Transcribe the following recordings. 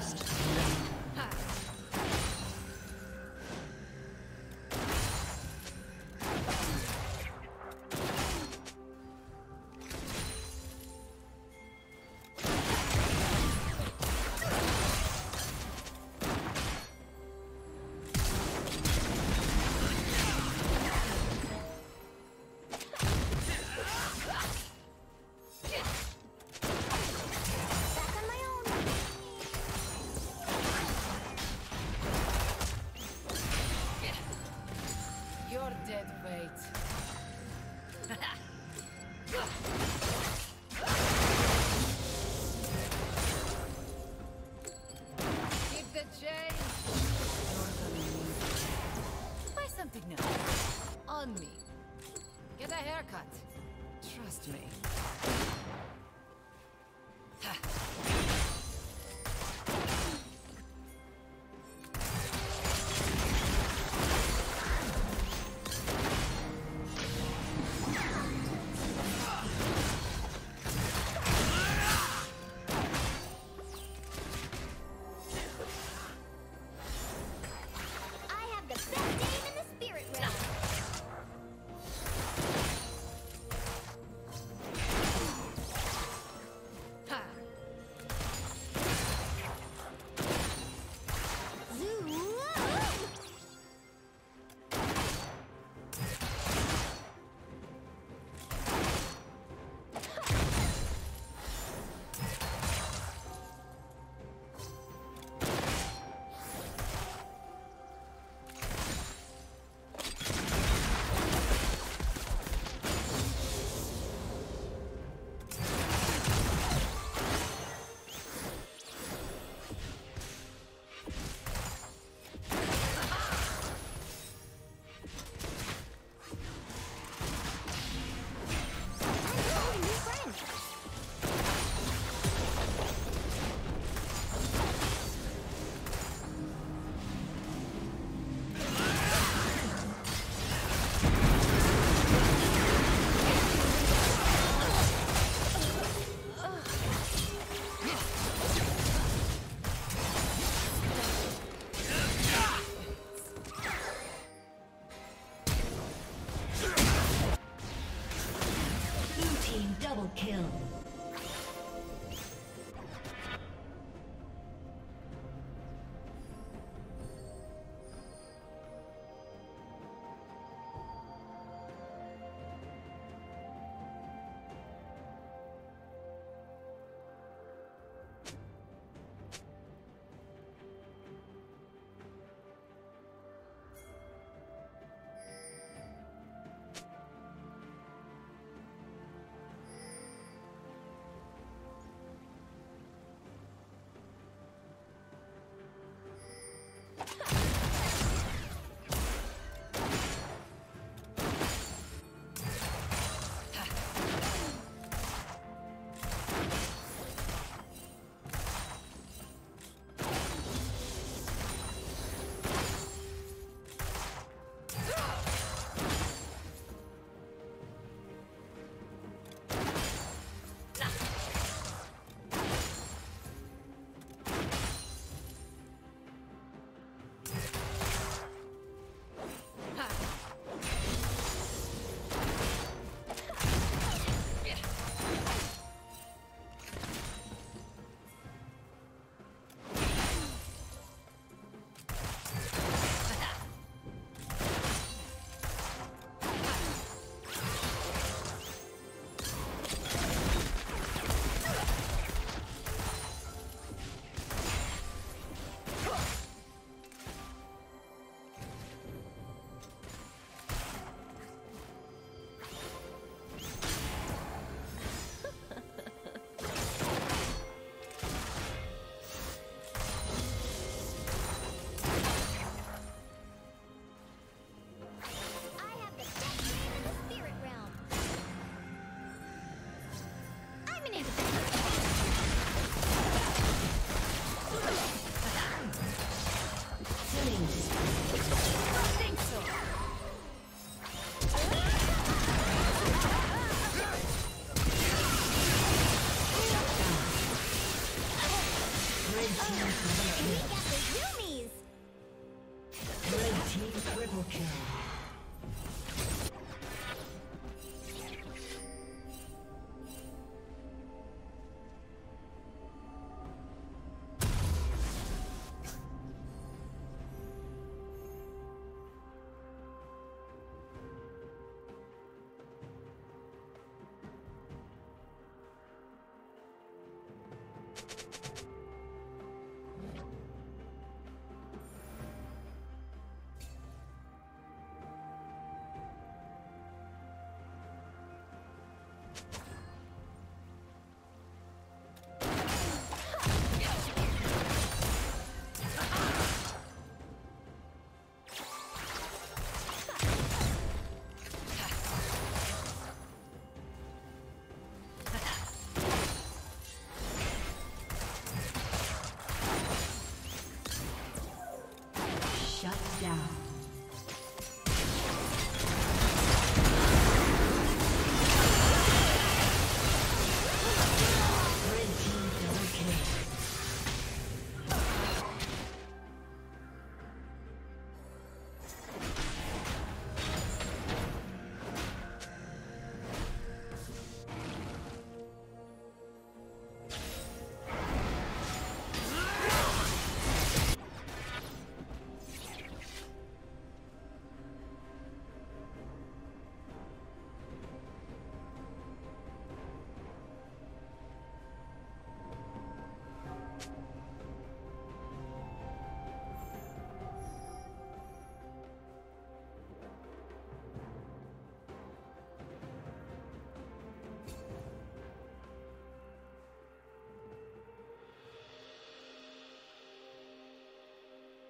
First dead weight. Keep the chain. Buy something new. On me. Get a haircut. Trust me.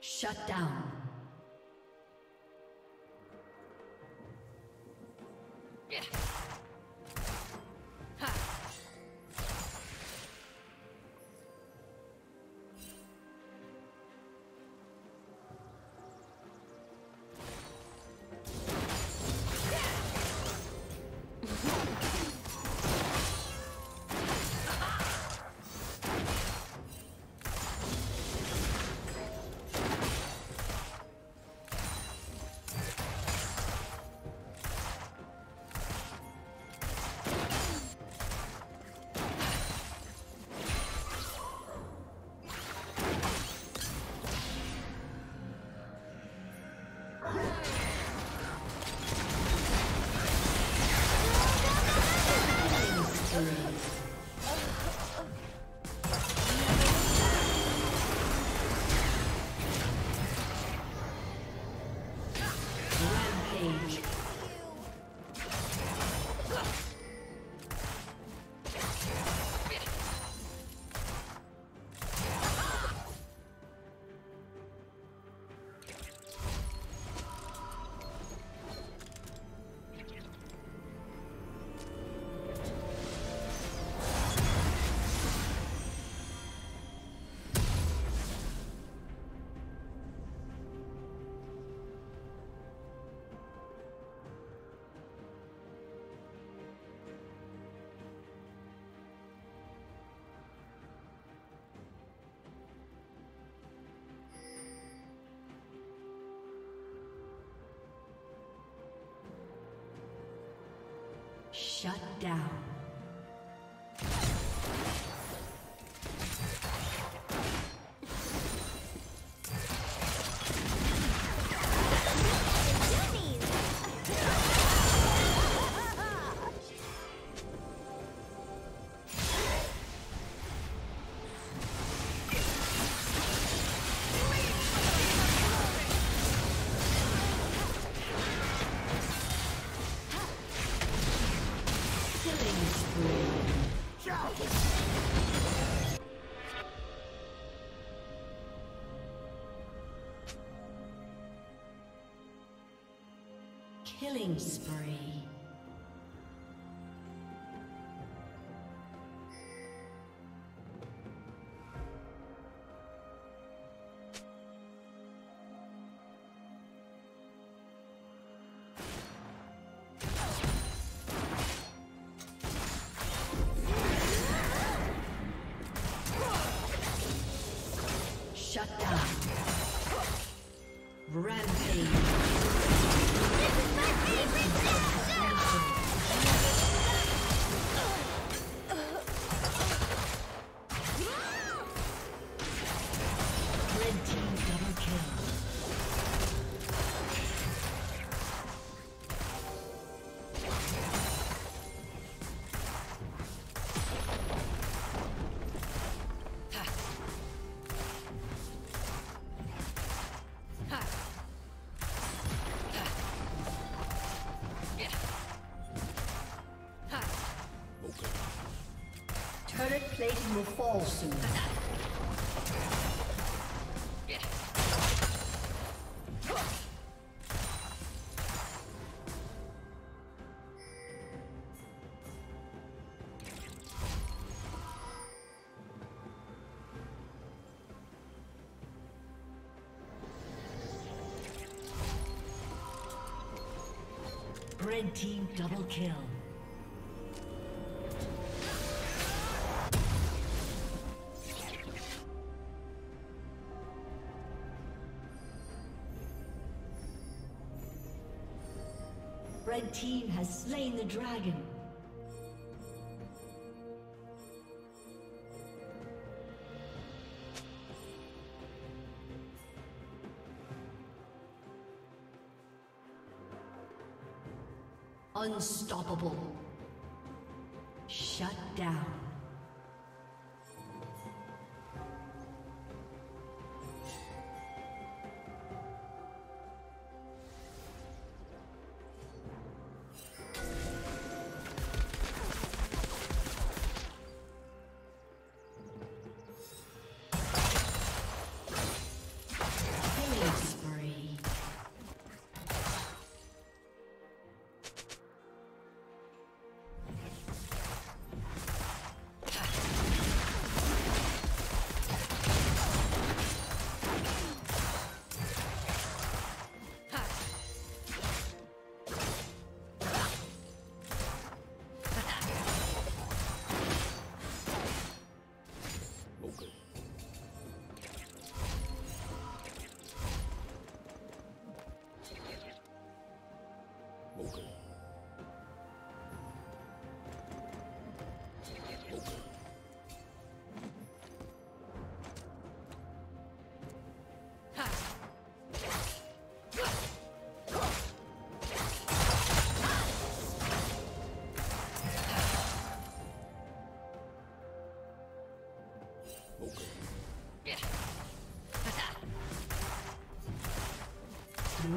Shut down. Yeah. Shut down. Killing spree. Shut down. Rampage. Turret plating will fall soon. Red team double kill. Red team has slain the dragon. Unstoppable. Shut down. Blue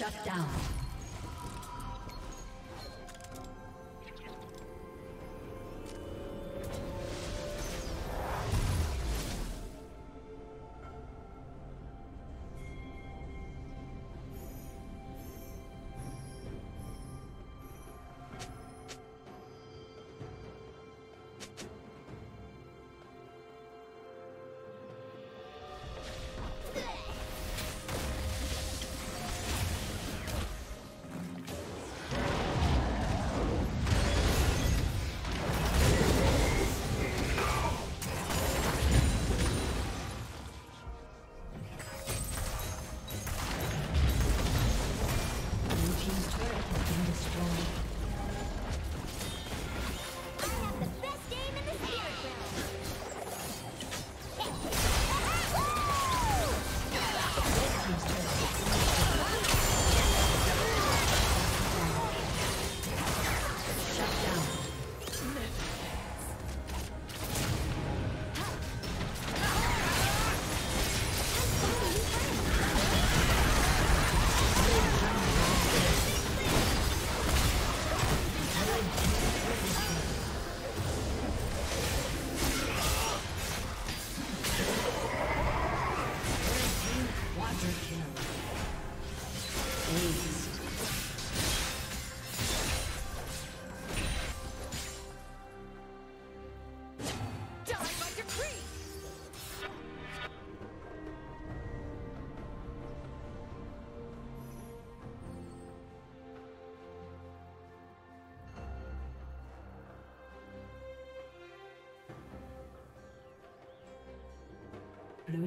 Shut down. Blue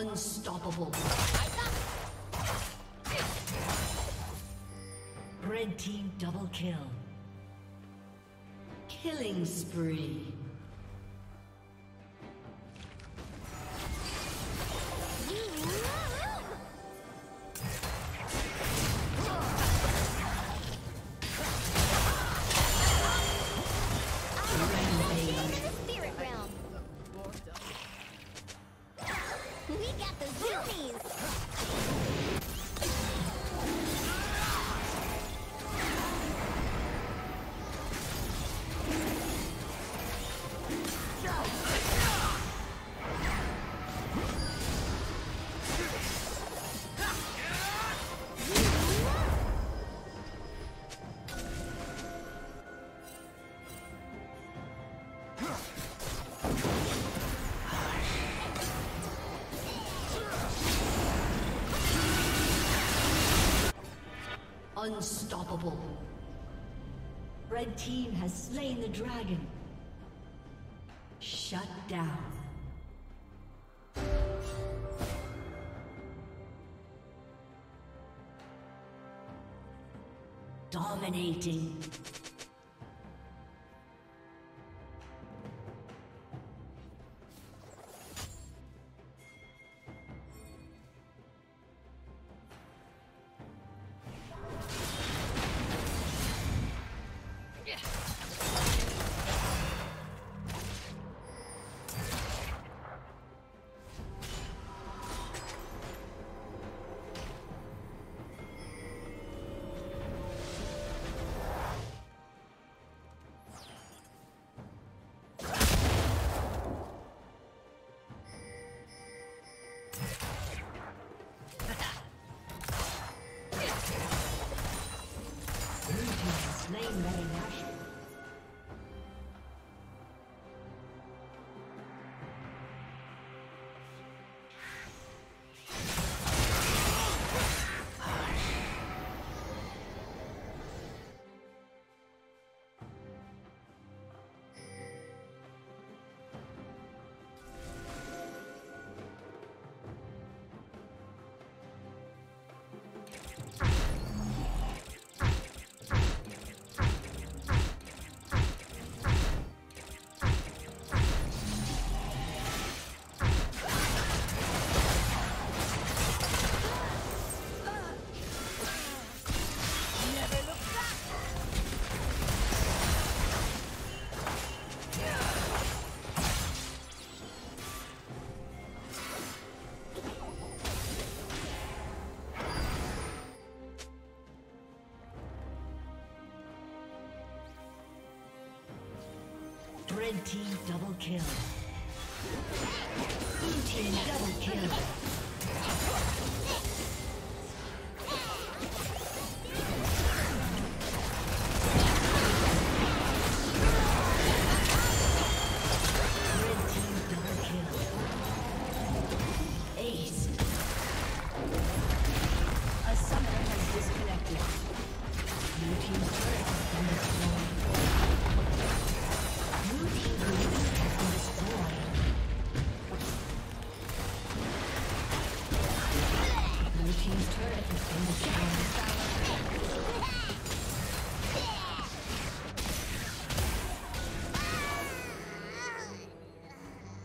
Unstoppable. Red team double kill. Killing spree. Unstoppable. Red team has slain the dragon. Shut down. Dominating. Red team double kill. Blue team double kill.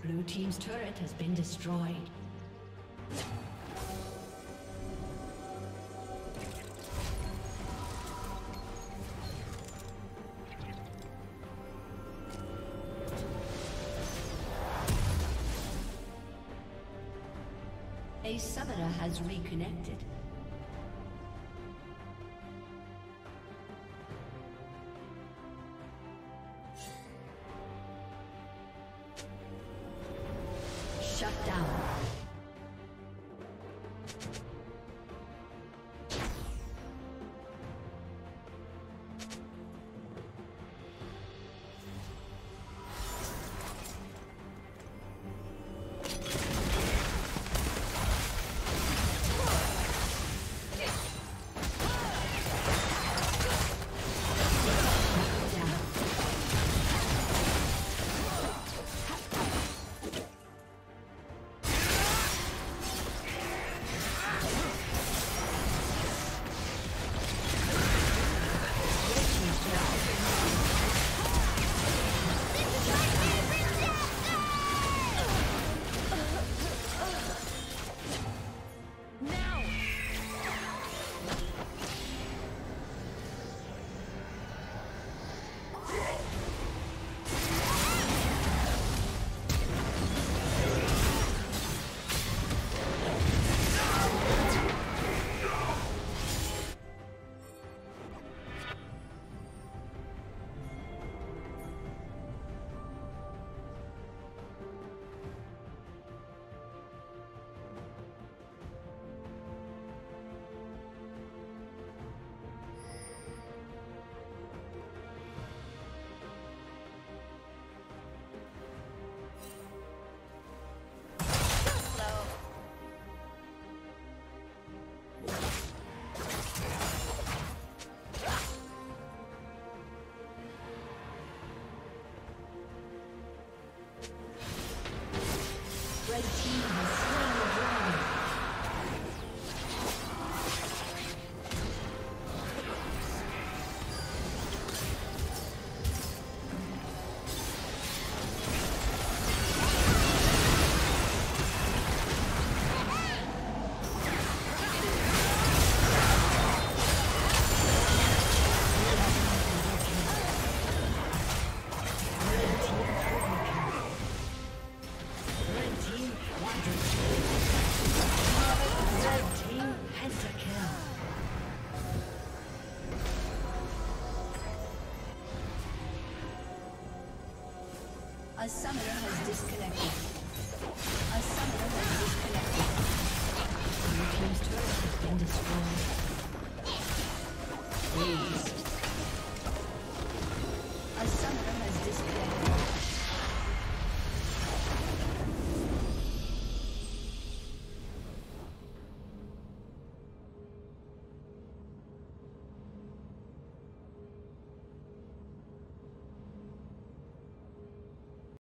Blue team's turret has been destroyed. A summoner has reconnected. A summoner has disconnected. A summoner has disconnected. Your team's turret has been destroyed.